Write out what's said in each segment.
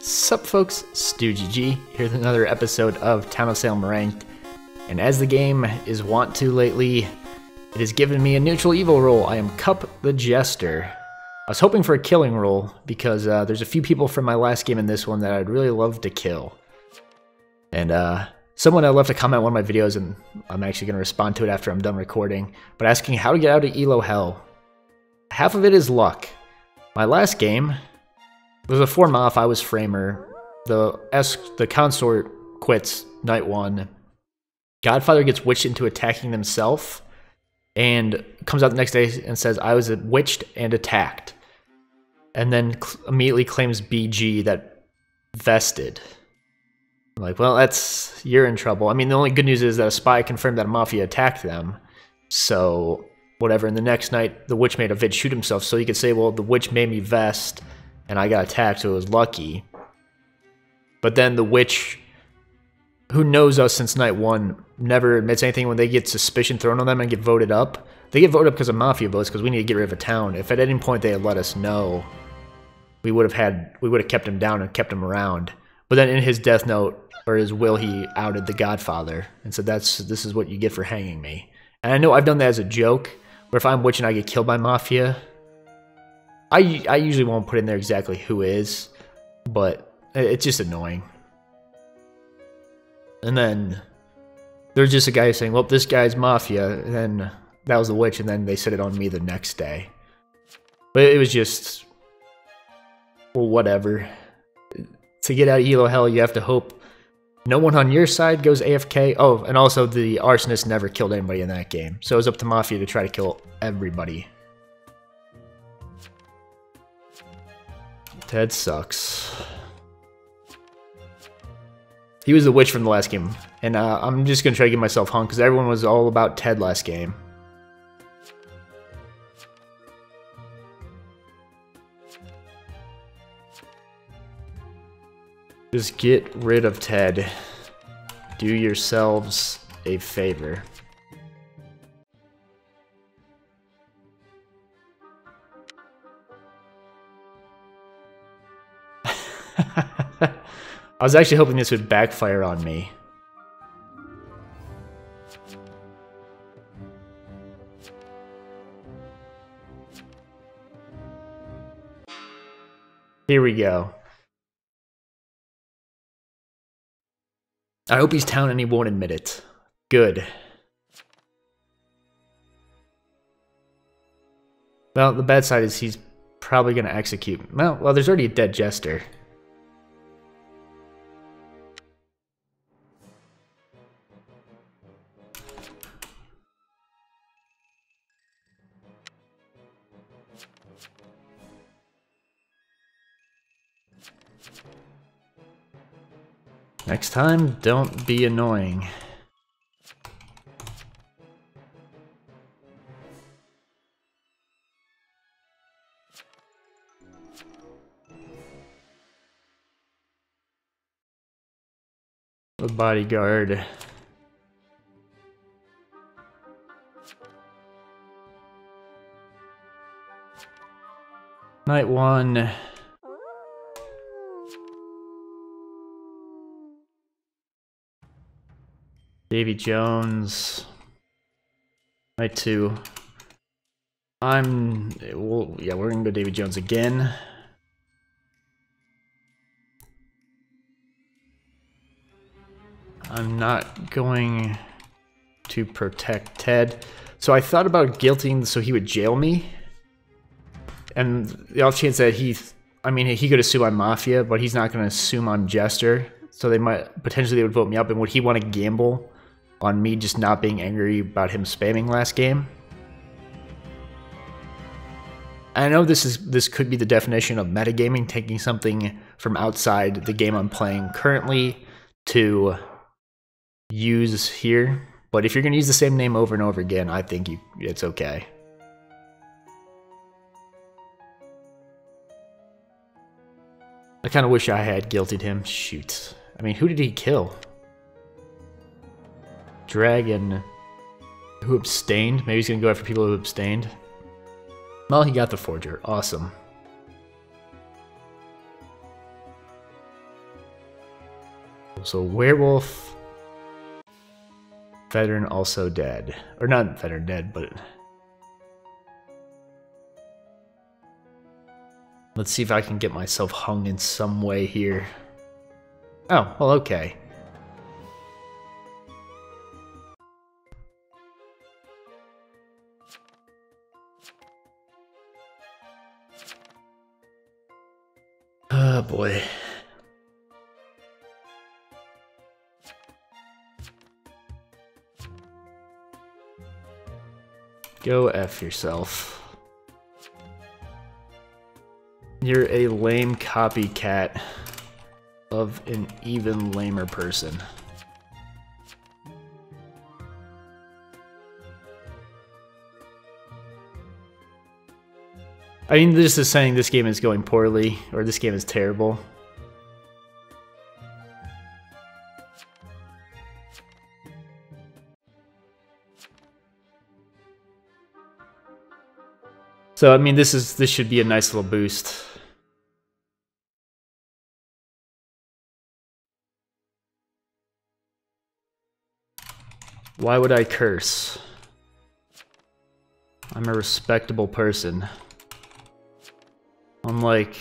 Sup folks, Stoogie G here with another episode of Town of Salem Ranked, and as the game is wont to lately, it has given me a neutral evil role. I am Cup the Jester. I was hoping for a killing role because there's a few people from my last game in this one that I'd really love to kill. And someone had left a comment on one of my videos, and I'm actually going to respond to it after I'm done recording, but asking how to get out of Elo Hell. Half of it is luck. My last game, there's a 4-off, I was Framer. The Consort quits night 1. Godfather gets witched into attacking themselves, and comes out the next day and says, I was witched and attacked. And then immediately claims BG that vested. I'm like, well, that's, you're in trouble. I mean, the only good news is that a spy confirmed that a mafia attacked them. So, whatever, and the next night, the witch made a vid shoot himself, so he could say, well, the witch made me vest, and I got attacked, so it was lucky. But then the witch, who knows us since night 1, never admits anything when they get suspicion thrown on them and get voted up. They get voted up because of mafia votes, because we need to get rid of a town. If at any point they had let us know, we would have kept him down and kept him around. But then in his death note, or his will, he outed the Godfather, and said, this is what you get for hanging me. And I know I've done that as a joke, where if I'm witch and I get killed by mafia, I usually won't put in there exactly who is, but it's just annoying. And then there's just a guy saying, well, this guy's mafia, and then that was the witch, and then they said it on me the next day. But it was just, well, whatever. To get out of Elo Hell, you have to hope no one on your side goes AFK. Oh, and also the Arsonist never killed anybody in that game, so it was up to mafia to try to kill everybody. Ted sucks. He was the witch from the last game, and I'm just going to try to get myself hung, because everyone was all about Ted last game. Just get rid of Ted. Do yourselves a favor. I was actually hoping this would backfire on me. Here we go. I hope he's town and he won't admit it. Good. Well, the bad side is he's probably going to execute. Well, there's already a dead Jester. Next time, don't be annoying. The bodyguard. Night 1. Davy Jones. Night 2. We're gonna go Davy Jones again. I'm not going to protect Ted. So I thought about guilting so he would jail me. And the off chance that he could assume I'm mafia, but he's not gonna assume I'm Jester. So they would vote me up, and would he want to gamble on me just not being angry about him spamming last game? I know this could be the definition of metagaming, taking something from outside the game I'm playing currently to use here, but if you're going to use the same name over and over again, I think it's okay. I kind of wish I had guilted him. Shoot. I mean, who did he kill? Dragon, who abstained? Maybe he's going to go after people who abstained. Well, he got the Forger. Awesome. So Werewolf, Veteran also dead. Or not Veteran dead, but... Let's see if I can get myself hung in some way here. Oh, well, okay. Oh, boy. Go F yourself. You're a lame copycat of an even lamer person. I mean, this is saying this game is going poorly, or this game is terrible. So, I mean, this should be a nice little boost. Why would I curse? I'm a respectable person. Unlike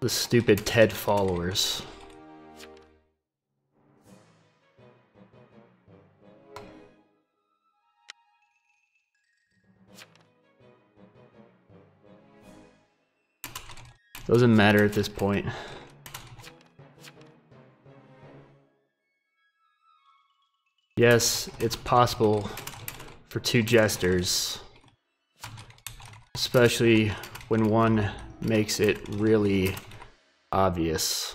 the stupid Ted followers. Doesn't matter at this point. Yes, it's possible for two jesters, especially when one makes it really obvious.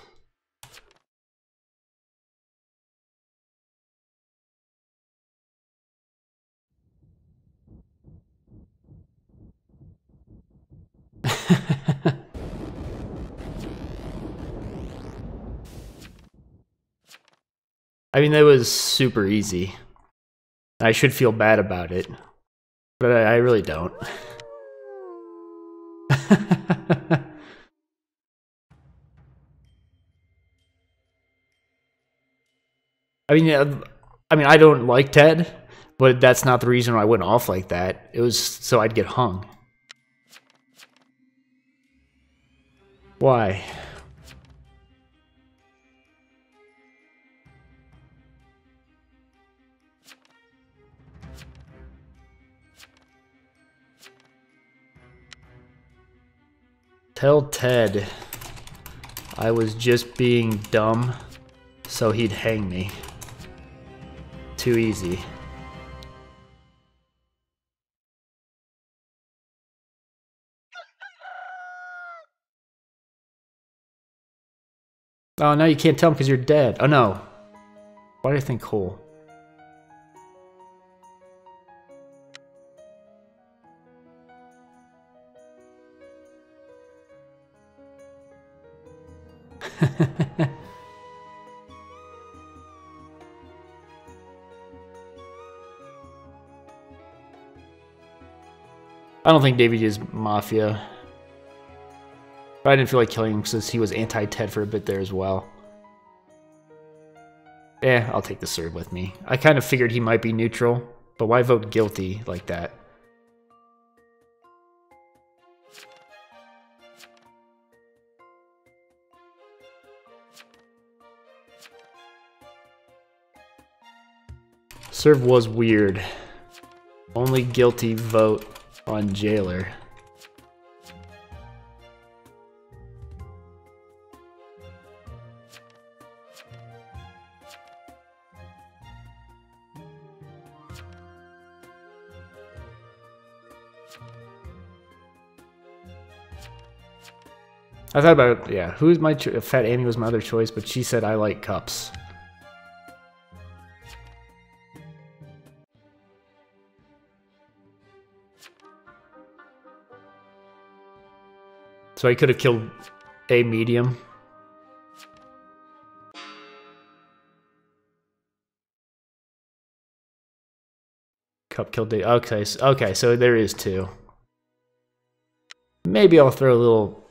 I mean, that was super easy. I should feel bad about it, but I really don't. I mean, I don't like Ted, but that's not the reason why I went off like that. It was so I'd get hung. Why? Tell Ted I was just being dumb so he'd hang me. Too easy. Oh, no, you can't tell him because you're dead. Oh, no. Why do I think Cole? I don't think David is Mafia. But I didn't feel like killing him since he was anti-Ted for a bit there as well. Eh, I'll take the Serve with me. I kind of figured he might be neutral, but why vote guilty like that? Serve was weird. Only guilty vote on jailer. I thought about, yeah, who's my choice? Fat Amy was my other choice, but she said I like cups. So I could have killed a medium. Cup killed the... Okay, so there is two. Maybe I'll throw a little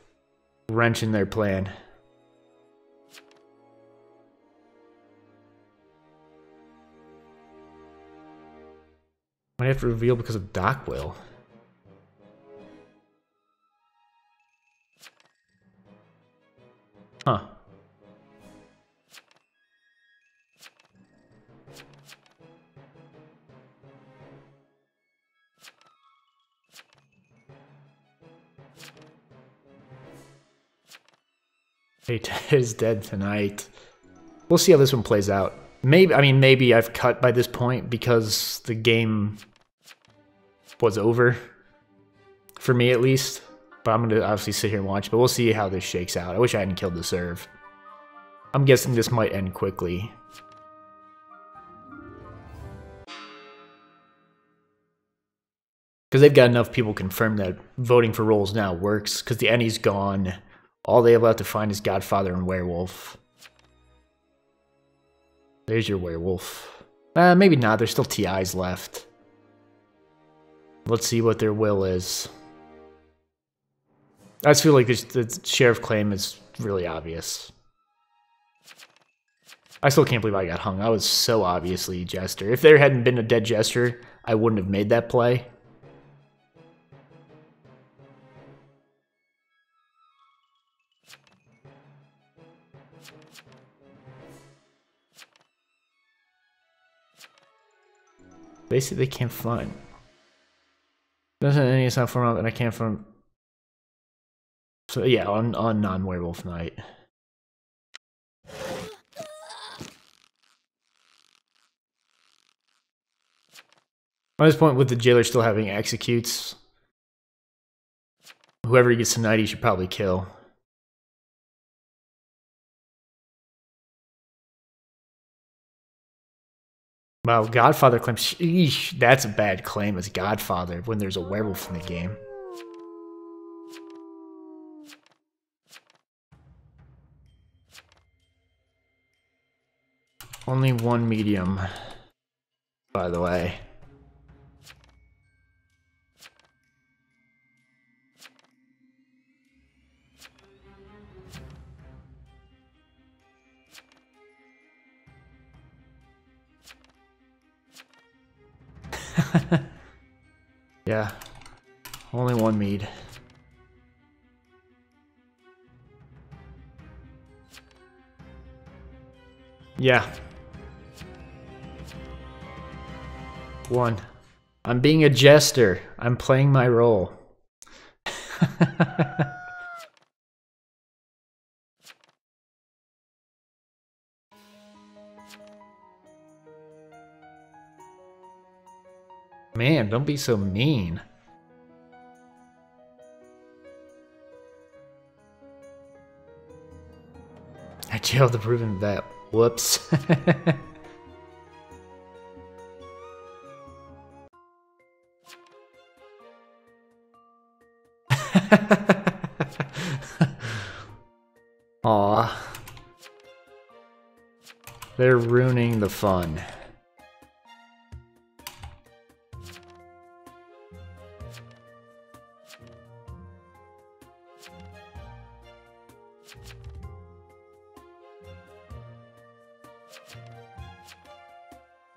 wrench in their plan. Might have to reveal because of Dockwell. Huh. Hey, Ted is dead tonight. We'll see how this one plays out. Maybe, I mean, maybe I've cut by this point because the game was over. For me, at least. But I'm gonna obviously sit here and watch, but we'll see how this shakes out. I wish I hadn't killed the serve. I'm guessing this might end quickly. Because they've got enough people confirmed that voting for roles now works, because the Ennie's gone. All they have left to find is Godfather and Werewolf. There's your Werewolf. Maybe not, there's still TIs left. Let's see what their will is. I just feel like the sheriff claim is really obvious. I still can't believe I got hung. I was so obviously Jester. If there hadn't been a dead Jester, I wouldn't have made that play. They say they can't find. Doesn't any sound form up, and I can't find. So yeah, on non-werewolf night. At this point, with the jailer still having executes, whoever he gets tonight, he should probably kill. Wow, Godfather claim. Sheesh, that's a bad claim as Godfather when there's a werewolf in the game. Only one medium, by the way. Yeah, only one mead. Yeah. One. I'm being a jester. I'm playing my role. Man, don't be so mean. I jailed the proven vet. Whoops. Aww. They're ruining the fun.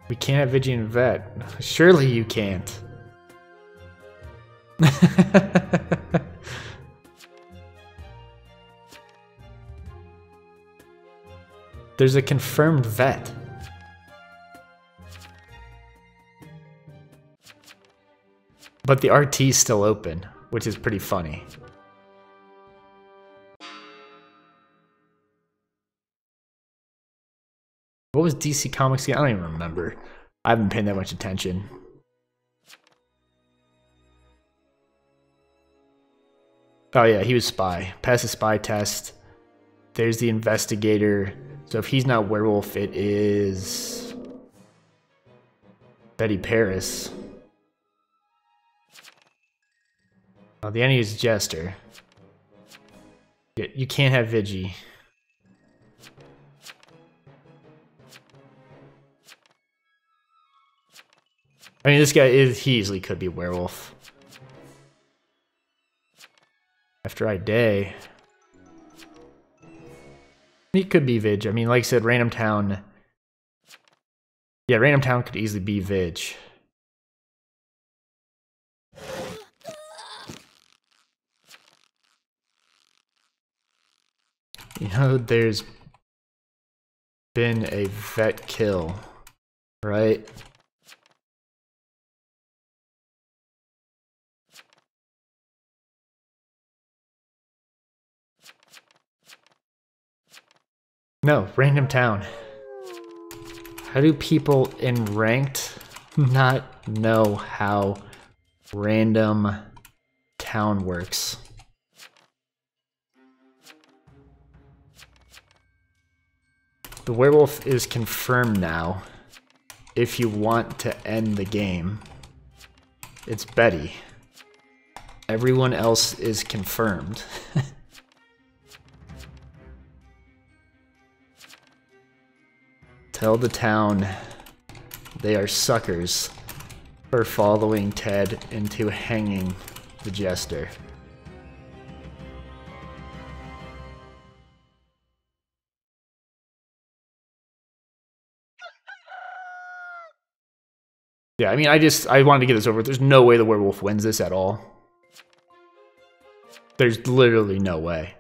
We can't have Vigian Vet. Surely you can't. There's a confirmed vet. But the RT's still open, which is pretty funny. What was DC Comics again? I don't even remember. I haven't paid that much attention. Oh yeah, he was Spy. Passed the Spy test. There's the Investigator. So if he's not Werewolf, it is Betty Paris. Oh, the enemy is Jester. You can't have Vigi. I mean, this guy is, he easily could be Werewolf. after I day. He could be Vig. I mean, like I said, Random Town. Yeah, Random Town could easily be Vig. You know, there's been a vet kill, right? No, Random Town. How do people in ranked not know how Random Town works? The werewolf is confirmed now. If you want to end the game, it's Betty. Everyone else is confirmed. Tell the town they are suckers for following Ted into hanging the Jester. Yeah, I mean, I wanted to get this over with. There's no way the werewolf wins this at all. There's literally no way.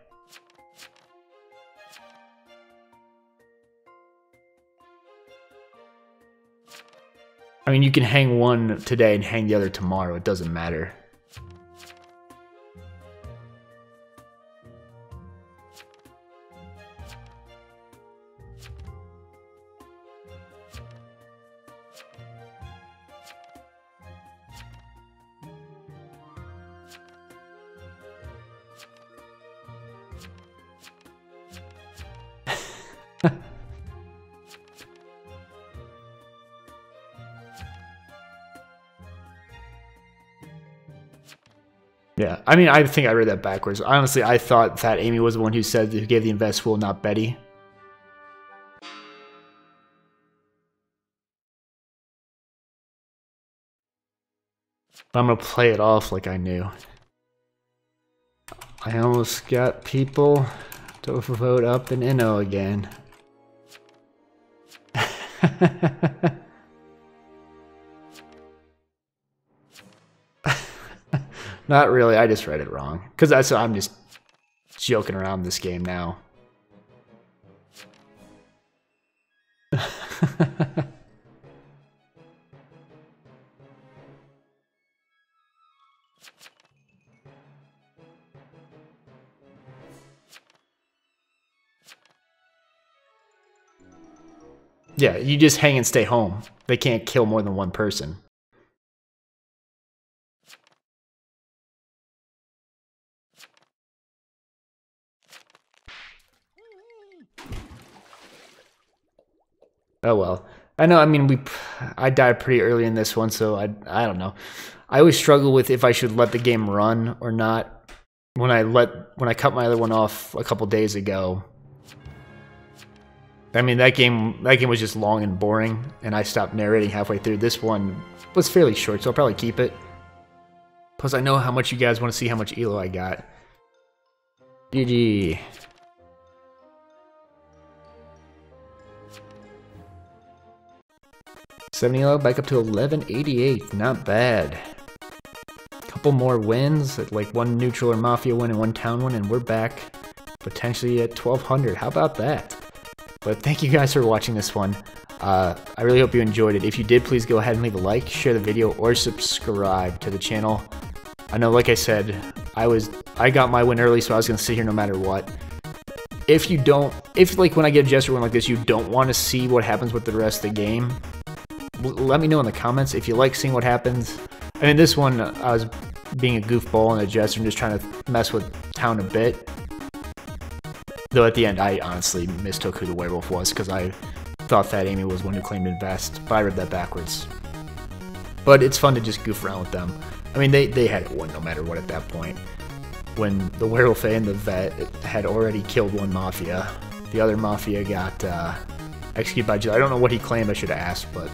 I mean, you can hang one today and hang the other tomorrow. It doesn't matter. Yeah, I mean, I think I read that backwards. Honestly, I thought Fat Amy was the one who said who gave the invest rule, not Betty. I'm gonna play it off like I knew. I almost got people to vote up and Inno again. Not really, I just read it wrong. Because I'm just joking around this game now. Yeah, you just hang and stay home. They can't kill more than one person. Oh well, I know. I mean, I died pretty early in this one, so I don't know. I always struggle with if I should let the game run or not. When I cut my other one off a couple days ago, I mean that game was just long and boring, and I stopped narrating halfway through. This one was fairly short, so I'll probably keep it. Plus, I know how much you guys want to see how much Elo I got. GG. $70 back up to 1188, not bad. Couple more wins, like one neutral or mafia win and one town win, and we're back potentially at 1200. How about that? But thank you guys for watching this one. I really hope you enjoyed it. If you did, please go ahead and leave a like, share the video, or subscribe to the channel. I know, like I said, I got my win early, so I was gonna sit here no matter what. If you don't, if like when I get a Jester win like this, you don't want to see what happens with the rest of the game, let me know in the comments if you like seeing what happens. I mean, this one, I was being a goofball and a Jester and just trying to mess with town a bit. Though at the end, I honestly mistook who the werewolf was because I thought Fat Amy was one who claimed invest, but I read that backwards. But it's fun to just goof around with them. I mean, they had it won no matter what at that point. When the werewolf and the vet had already killed one mafia, the other mafia got executed by Jill. I don't know what he claimed, I should have asked, but...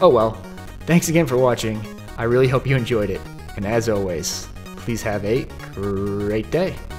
Oh well, thanks again for watching, I really hope you enjoyed it, and as always, please have a great day.